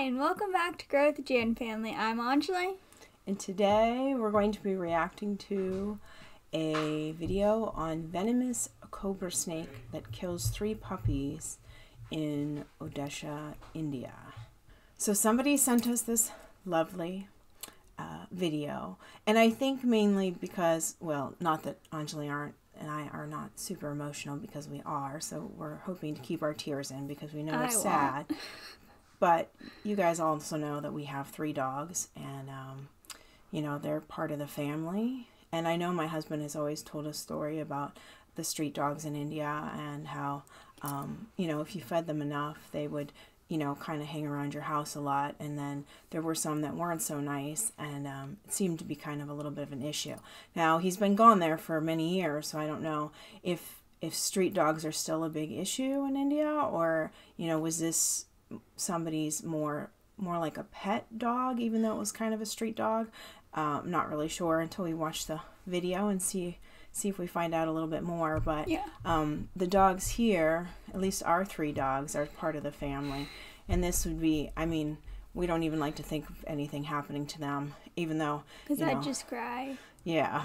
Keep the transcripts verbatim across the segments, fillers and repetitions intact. Hi, and welcome back to Grow with the Jan family. I'm Anjali. And today we're going to be reacting to a video on venomous cobra snake that kills three puppies in Odisha, India. So somebody sent us this lovely uh, video, and I think mainly because, well, not that Anjali aren't and I are not super emotional, because we are, so we're hoping to keep our tears in because we know I it's sad. Won't. But you guys also know that we have three dogs, and, um, you know, they're part of the family. And I know my husband has always told a story about the street dogs in India and how, um, you know, if you fed them enough, they would, you know, kind of hang around your house a lot. And then there were some that weren't so nice, and um, it seemed to be kind of a little bit of an issue. Now, he's been gone there for many years, so I don't know if, if street dogs are still a big issue in India, or, you know, was this somebody's more more like a pet dog, even though it was kind of a street dog. Uh, I'm not really sure until we watch the video and see see if we find out a little bit more. But yeah. um, the dogs here, at least our three dogs, are part of the family. And this would be, I mean, we don't even like to think of anything happening to them, even though, because I just cry. Yeah.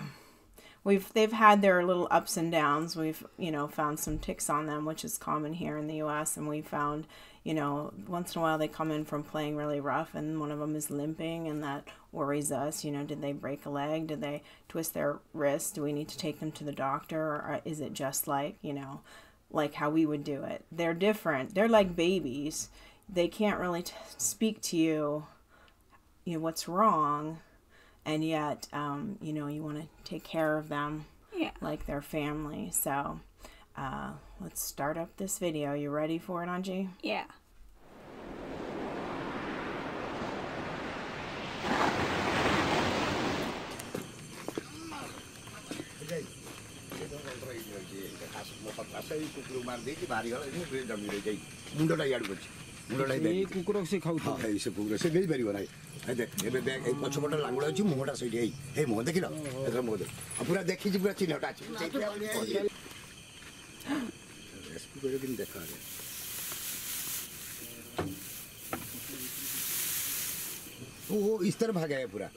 We've, they've had their little ups and downs. We've, you know, found some ticks on them, which is common here in the U S And we found, you know, once in a while they come in from playing really rough and one of them is limping, and that worries us. You know, did they break a leg? Did they twist their wrist? Do we need to take them to the doctor? Or is it just like, you know, like how we would do it? They're different. They're like babies. They can't really t speak to you, you know, what's wrong. And yet, um, you know, you want to take care of them, yeah, like their family. So uh, let's start up this video. You ready for it, Anji? Yeah. इस्तर भागया पूरा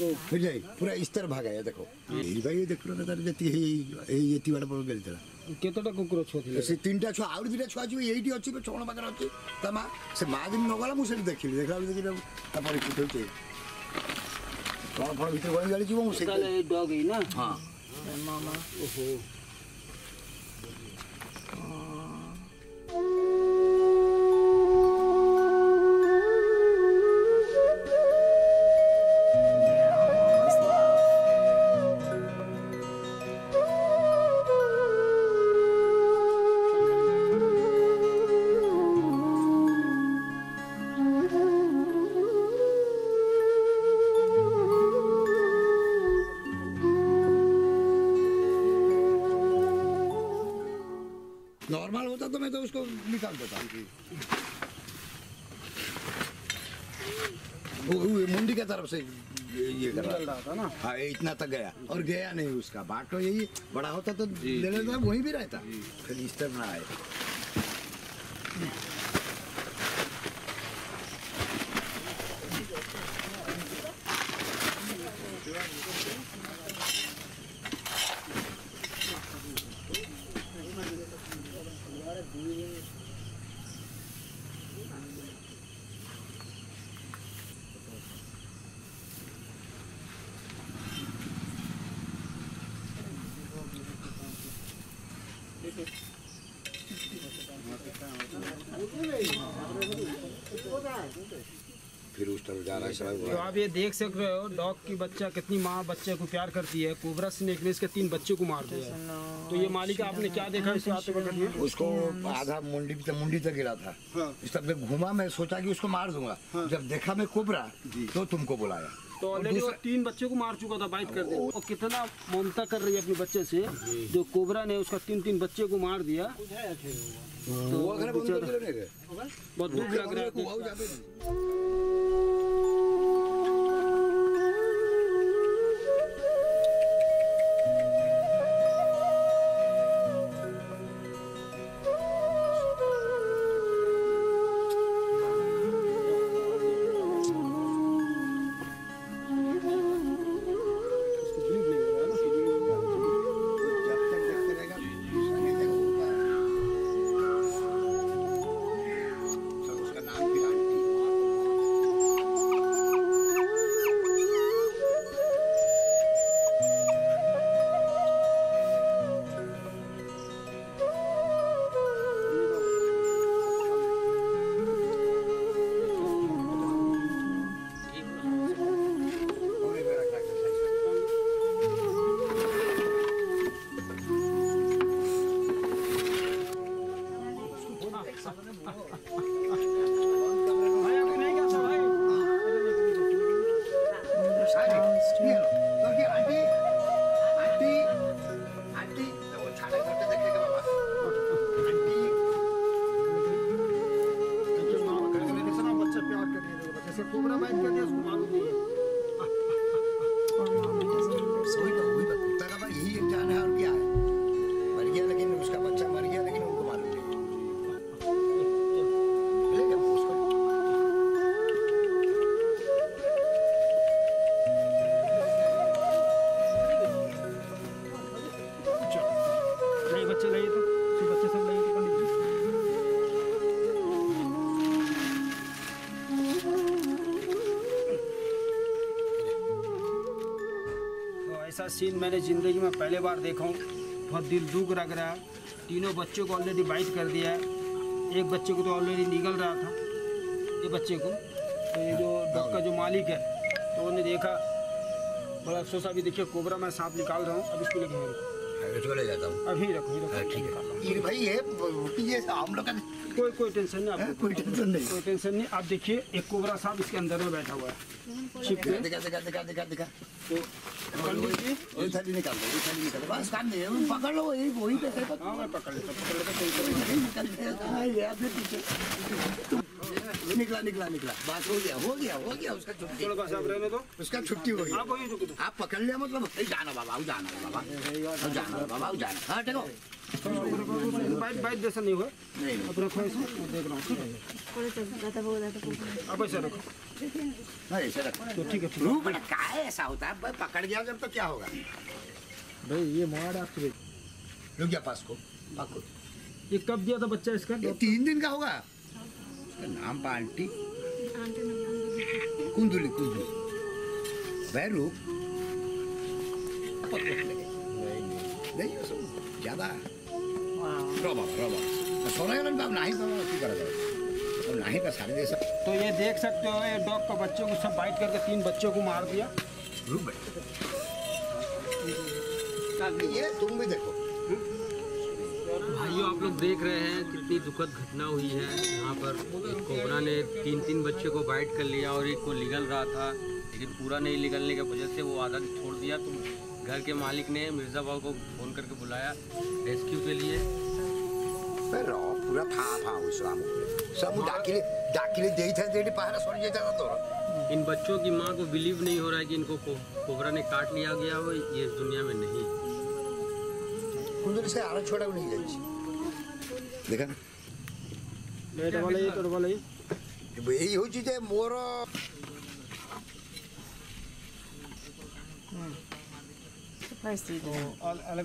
फिर जाई पूरा इस्तर भागया देखो यही भाई देखलो ना तार जति यही यति बड़ा बड़ गेल तला केतोटा कुकुर छथिले से तीनटा छ आउर दिना छ जो यहीटी अछि छण बगर अछि तमा से मा दिन नगला मु से देखिल देखला जति तापर कुकुर छै कोन फर भीतर बन जाली जीव मु से काले डॉग ही ना हां मामा ओहो नॉर्मल होता तो मैं तो उसको निकाल देता वो मुंडी के तरफ से ये कर रहा था ना हाँ इतना तक गया और गया नहीं उसका बात तो यही बड़ा होता तो ले लेता वहीं भी रहता फिर इस तरह ना आए फिर उस तरफ जा रहा है तो आप ये देख सक रहे हो डॉग की बच्चा कितनी माँ बच्चे को प्यार करती है। कोबरा स्नेक ने इसके तीन बच्चों को मार दिया। तो ये मालिक आपने क्या देखा इसे हाथ पकड़ लिया? उसको आधा मुंडी मुंडी तक गिरा था। इस तरफ में घुमा, मैं सोचा कि उसको मार दूंगा। जब देखा मैं कोबरा तो तुमको बुलाया। तो ऑलरेडी वो तीन बच्चों को मार चुका था, बाइट कर दिया। और कितना ममता कर रही है अपने बच्चे से, जो कोबरा ने उसका तीन तीन बच्चे को मार दिया। तो बहुत दुख लग रहा है। बच्चे लगे तो जो बच्चे सब लगे तो पंडित जी। तो ऐसा सीन मैंने ज़िंदगी में पहले बार देखा हूँ, बहुत दिल दुख लग रहा है। तीनों बच्चों को ऑलरेडी बाइट कर दिया है, एक बच्चे को तो ऑलरेडी निगल रहा था, ये बच्चे को तो ये जो डॉग का जो मालिक है तो उन्होंने देखा, बड़ा अफसोस। अभी देखिए कोबरा मैं सांप निकाल रहा हूँ, अब इसको लेके ले जाता हूँ, अभी रखो ठीक है ये हम लोग का कोई कोई टेंशन नहीं, आपको कोई टेंशन नहीं कोई टेंशन नहीं। आप देखिए एक कोबरा साहब इसके अंदर में बैठा हुआ है, दिखा दिखा दिखा दिखा दिखा तो निकाल निकाल बस काम नहीं है, पकड़ लो वही वही पैसे पकड़ लेता। निकला निकला निकला बात हो गया हो गया हो गया उसका छुट्टी रहने दो, उसका छुट्टी हो गई। आप पकड़ लिया मतलब जाना बाबा जाना बाबा जाना बाबा जाना। हाँ देखो बाइट बाइट जैसा नहीं हुआ, अब रखो इसको देख रहा हूँ, अब ऐसा रखो ऐसा रखो तो ठीक है। रूप का ऐसा होता है, पकड़ गया जब तो क्या होगा भाई, ये मार आपके रुक गया पास को पकड़ो। ये कब दिया था बच्चा इसका? तीन दिन का होगा। नाम पा आंटी कुंदुली कुंदुली बैरू नहीं ज़्यादा रवा रवा सोना बाप नहीं करा जाओ नहीं का सारे जैसा। तो ये देख सकते हो ये डॉग का बच्चों को सब बाइट करके तीन बच्चों को मार दिया। रुक ये तुम भी देखो भाइयों, आप लोग देख रहे हैं कितनी दुखद घटना हुई है। यहाँ पर एक कोबरा ने तीन तीन बच्चे को बाइट कर लिया और एक को निगल रहा था, लेकिन पूरा नहीं निगलने की वजह से वो आधा छोड़ दिया। तो घर के मालिक ने मिर्जा भाव को फ़ोन करके बुलाया रेस्क्यू के लिए। पूरा इन बच्चों की माँ को बिलीव नहीं हो रहा है कि इनको कोबरा ने काट लिया गया हो, ये दुनिया में नहीं। से आरा छोड़ा भी नहीं देखा ये मोर अलग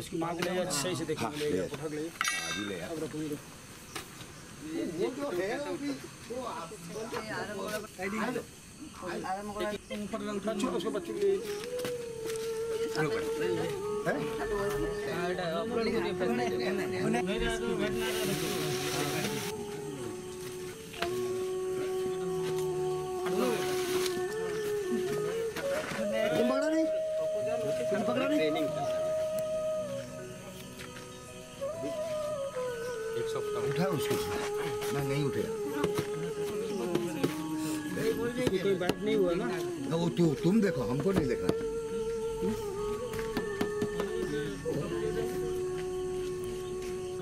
उसकी माँ को ले सही से देखा ले। ये जो है अभी ऊपर बच्चों उसको बच्चों के उठा उसको मैं नहीं उठेगा कोई बात नहीं हुआ ना। वो तू तु, तुम देखो हमको नहीं देखा।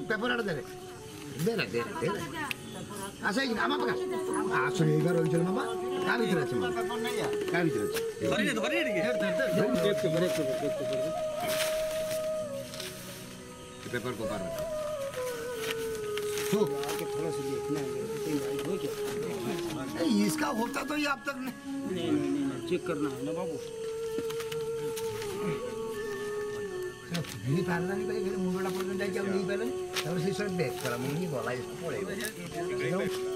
पेपर आड़ दे रे दे रे दे रे अच्छा ही आमा पका आ सुनिए घर होइल मामा का भीतर छ का भीतर छ धरी रे धरी रे देख के देख के देख के पेपर को पार तू आके थोड़ा सा देखना है हो क्या इसका होता तो ये अब तक नहीं नहीं नहीं नहीं चेक करना है ना बाबू। नहीं पहनना नहीं पड़ेगा मुंह बड़ा पड़ जाए क्या नहीं पहने तब से सर बैग करा मुंह नहीं बोला इसको पड़ेगा।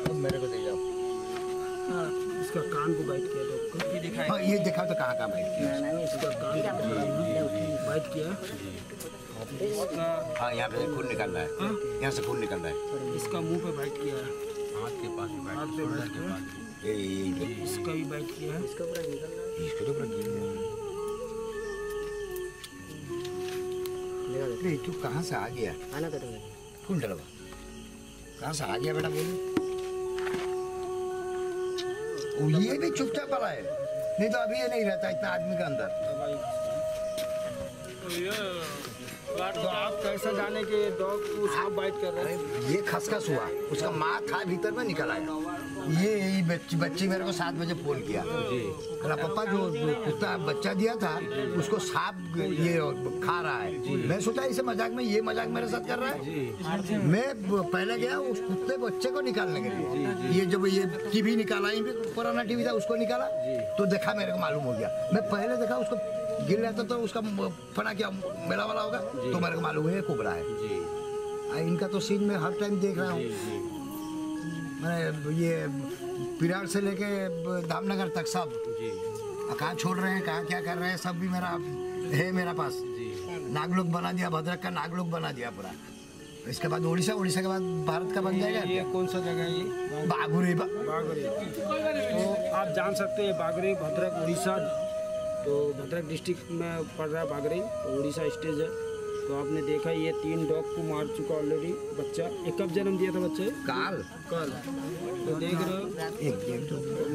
अब मेरे को दे जाओ इसका कान को बाइट किया तो ये दिखाए हाँ ये दिखाओ तो कहाँ कहाँ बाइट किया नहीं इसका कान बाइट किया हाँ यहाँ पे खून निकल रहा है यहाँ से खून निकल रहा है। इसका मुंह पे बाइट किया है हाथ के पास भी हाथ पे बाइट किया है ये इसका भी बाइट किया है इसका पूरा निकल रहा है इसका तो पूरा निकल रहा है। नहीं तू कहाँ से आ गया आना कर रहा है खून डलवा कहाँ से आ गया बेटा बोल वो ये भी चुपचाप पड़ा है नहीं तो अभी ये नहीं रहता इतना आदमी के अंदर तो आप कैसे जाने कि डॉग को सांप बाइट कर रहे हैं? ये खसखस हुआ, उसका माँ था भीतर में निकल आया। ये यही बच्ची बच्ची मेरे को सात बजे फोन किया, अरे पापा जो कुत्ता बच्चा दिया था उसको सांप ये खा रहा है। मैं सोचा इसे मजाक में, ये मजाक मेरे साथ कर रहा है। मैं पहले गया उस कुत्ते बच्चे को निकालने के लिए, ये जब ये टीवी निकाला, पुराना टीवी था उसको निकाला तो देखा, मेरे को मालूम हो गया। मैं पहले देखा उसको गिर रहता तो उसका फना क्या मेला वाला होगा, तो मेरे को मालूम है कोबरा है जी। आ, इनका तो सीन में हर टाइम देख रहा हूँ। मैं ये पिराड़ से लेके धामनगर तक सब कहाँ छोड़ रहे हैं, कहाँ क्या कर रहे हैं, सब भी मेरा है मेरा पास। नागलोक बना दिया, भद्रक का नागलोक बना दिया पूरा। इसके बाद उड़ीसा, उड़ीसा के बाद भारत का बन जाएगा। ये कौन सा जगह है? ये बागुरी। बागुरी तो आप जान सकते हैं, बागुरी भद्रक उड़ीसा, तो भद्रक डिस्ट्रिक्ट में पड़ रहा है बागरई, तो उड़ीसा स्टेज है। तो आपने देखा ये तीन डॉग को मार चुका ऑलरेडी बच्चा। एक कब जन्म दिया था बच्चे? काल काल तो देख रहे हो,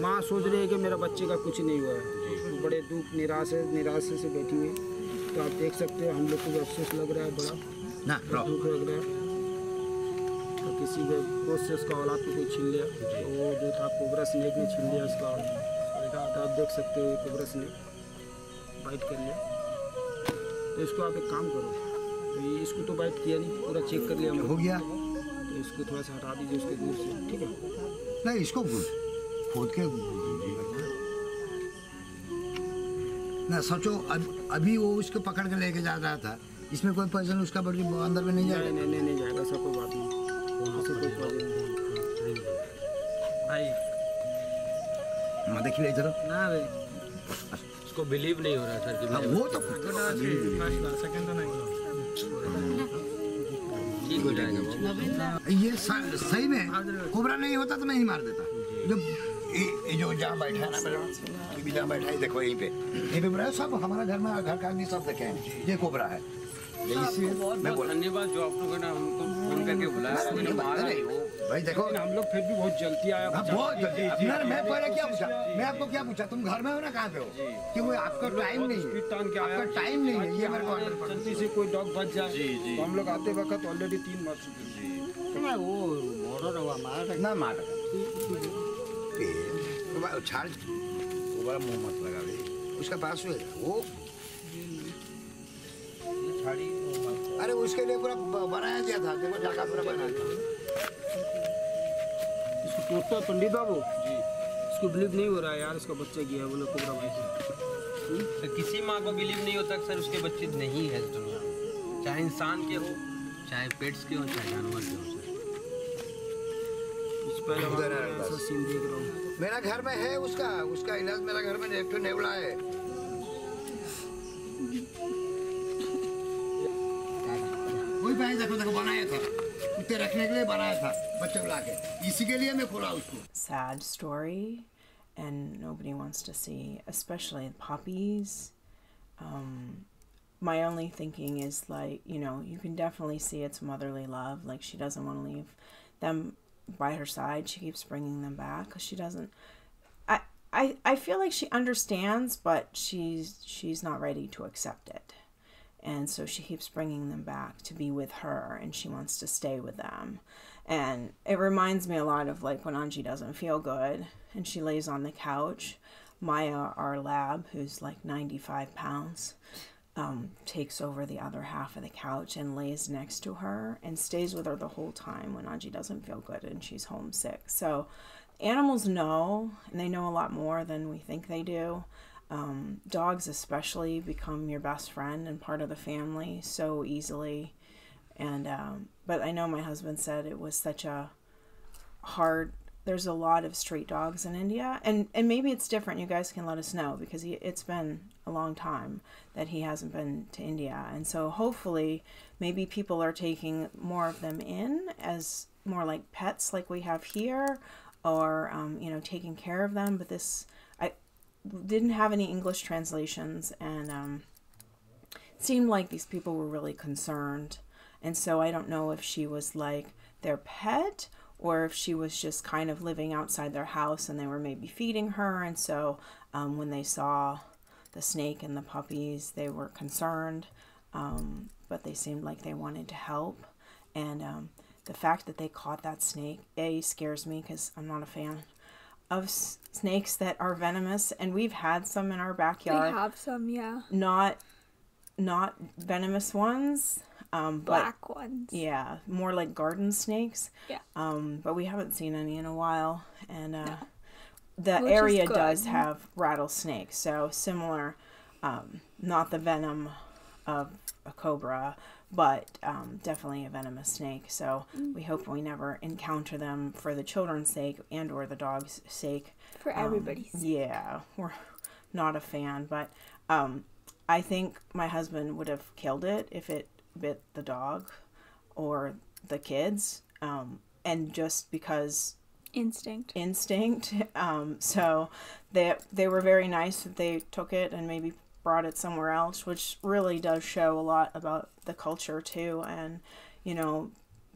माँ सोच रही है कि मेरा बच्चे का कुछ नहीं हुआ है, तो बड़े दुख निराश है, निराशे से बैठी हुई। तो आप देख सकते हो, हम लोग को अफसोस लग रहा है, बड़ा दुख लग रहा है। तो किसी के कोस से उसका औलाद को कोई छीन लिया, तो वो जो था कोबरा स्नेक ने छीन लिया उसका औलाद। तो आप देख सकते हो कोबरा स्नेक बाइट कर लिया। तो इसको आप एक काम करो, तो इसको तो बाइट किया नहीं, पूरा चेक कर लिया हो गया, तो इसको थोड़ा सा हटा दीजिए उसके दूर से, ठीक है? नहीं, इसको खोद के ना सोचो। अब अभी वो उसको पकड़ के लेके जा रहा था, इसमें कोई पॉइजन उसका बड़ी अंदर में नहीं जाएगा? नहीं नहीं नहीं जाएगा सर, कोई बात नहीं। देख लिया इधर ना, को बिलीव नहीं हो रहा था कि वो तो सेकंड तो नहीं। ये सही में कोबरा नहीं होता तो मैं ही मार देता। जब ये जो जहाँ बैठा है ना, मेरा जहाँ बैठा है, देखो यहीं पे ये कोबरा है। सब हमारा घर में घर का आदमी सब देखे हैं, ये कोबरा है। मैं बोला धन्यवाद जो आप लोगों ने हमको फोन करके बुलाया भाई। देखो हम लोग फिर भी बहुत जल्दी आया, बहुत जल्दी। मैं पहले क्या पूछा, मैं आपको क्या पूछा? तुम घर में हो ना, कहाँ पे हो? कि वो आपका टाइम नहीं है, आपका टाइम नहीं है। ये मेरे को जल्दी से कोई डॉग बच जाए, हम लोग आते वक्त ऑलरेडी तीन मर चुके हैं। वो मॉडर हुआ, मारा ना मारा छाल बड़ा मुँह मत लगा भाई, उसका पास हुआ वो छाड़ी। अरे उसके लिए पूरा बनाया गया था, देखो जागा पूरा बनाया था। इसको टोटता पंडित बाबू जी, इसको बिलीव नहीं हो रहा है यार, इसका बच्चा गया है। बोले कोबरा भाई सर, किसी माँ को बिलीव नहीं होता सर उसके बच्चे नहीं है दुनिया, चाहे इंसान के हो, चाहे पेट्स के हो, चाहे जानवर के हो। सर सीन देख रहा हूँ, मेरा घर में है उसका, उसका इलाज मेरा घर में डॉक्टर नेवला है। देखो देखो बनाया था, कुत्ते रखने के लिए बनाया था, बच्चे बुला के, इसी के लिए मैं खोला उसको। Sad story, and nobody wants to see, especially puppies. Um, my only thinking is like, you know, you can definitely see it's motherly love. Like she doesn't want to leave them by her side. She keeps bringing them back because she doesn't. I I I feel like she understands, but she's she's not ready to accept it. And so she keeps bringing them back to be with her, and she wants to stay with them. And it reminds me a lot of like when Anji doesn't feel good and she lays on the couch, Maya, our lab, who's like ninety-five pounds, um, takes over the other half of the couch and lays next to her and stays with her the whole time when Anji doesn't feel good and she's homesick. So animals know, and they know a lot more than we think they do. Um, dogs especially become your best friend and part of the family so easily. And um, but I know my husband said it was such a hard, there's a lot of street dogs in India, and and maybe it's different, you guys can let us know, because he, it's been a long time that he hasn't been to India, and so hopefully maybe people are taking more of them in as more like pets like we have here, or um, you know, taking care of them. But this didn't have any English translations, and um, it seemed like these people were really concerned. And so I don't know if she was like their pet, or if she was just kind of living outside their house and they were maybe feeding her. And so um, when they saw the snake and the puppies, they were concerned. um, but they seemed like they wanted to help. And um, the fact that they caught that snake, A, scares me because I'm not a fan of s snakes that are venomous. And we've had some in our backyard. We have some, yeah. Not, not venomous ones. Um, but, black ones. Yeah, more like garden snakes. Yeah. Um, but we haven't seen any in a while. And uh, no. the Which area does have rattlesnakes. So similar, um, not the venom of a cobra, but um, definitely a venomous snake. So mm-hmm. we hope we never encounter them for the children's sake and or the dog's sake. For um, everybody's sake. Yeah, we're not a fan. But um, I think my husband would have killed it if it bit the dog or the kids, um, and just because instinct instinct um, so they they were very nice that they took it and maybe brought it somewhere else, which really does show a lot about the culture too, and you know,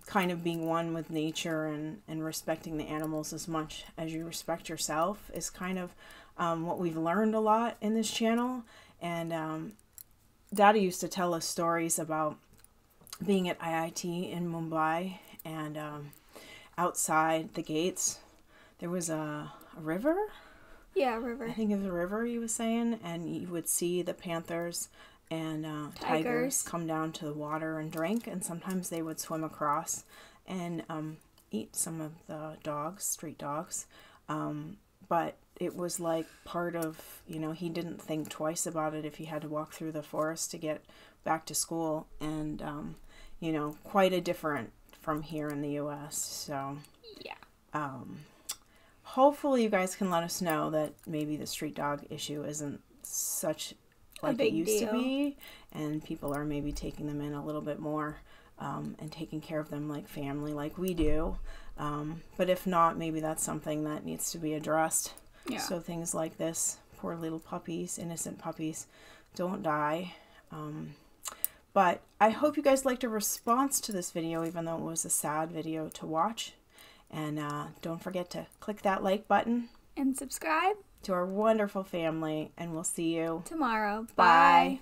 kind of being one with nature and and respecting the animals as much as you respect yourself is kind of um, what we've learned a lot in this channel. And um, Daddy used to tell us stories about being at I I T in Mumbai, and um, outside the gates, there was a, a river. Yeah, a river. I think it was a river, he was saying, and you would see the panthers and uh, tigers. tigers come down to the water and drink, and sometimes they would swim across and um, eat some of the dogs, street dogs. Um, but it was like part of, you know, he didn't think twice about it if he had to walk through the forest to get back to school. And, um, you know, quite a different from here in the U S So, yeah. Um, hopefully you guys can let us know that maybe the street dog issue isn't such like it used to be. And people are maybe taking them in a little bit more um, and taking care of them like family, like we do. Um, but if not, maybe that's something that needs to be addressed. Yeah. So things like this, poor little puppies, innocent puppies, don't die. Um, but I hope you guys liked a response to this video, even though it was a sad video to watch. And uh, don't forget to click that like button. And subscribe. To our wonderful family. And we'll see you tomorrow. Bye. Bye.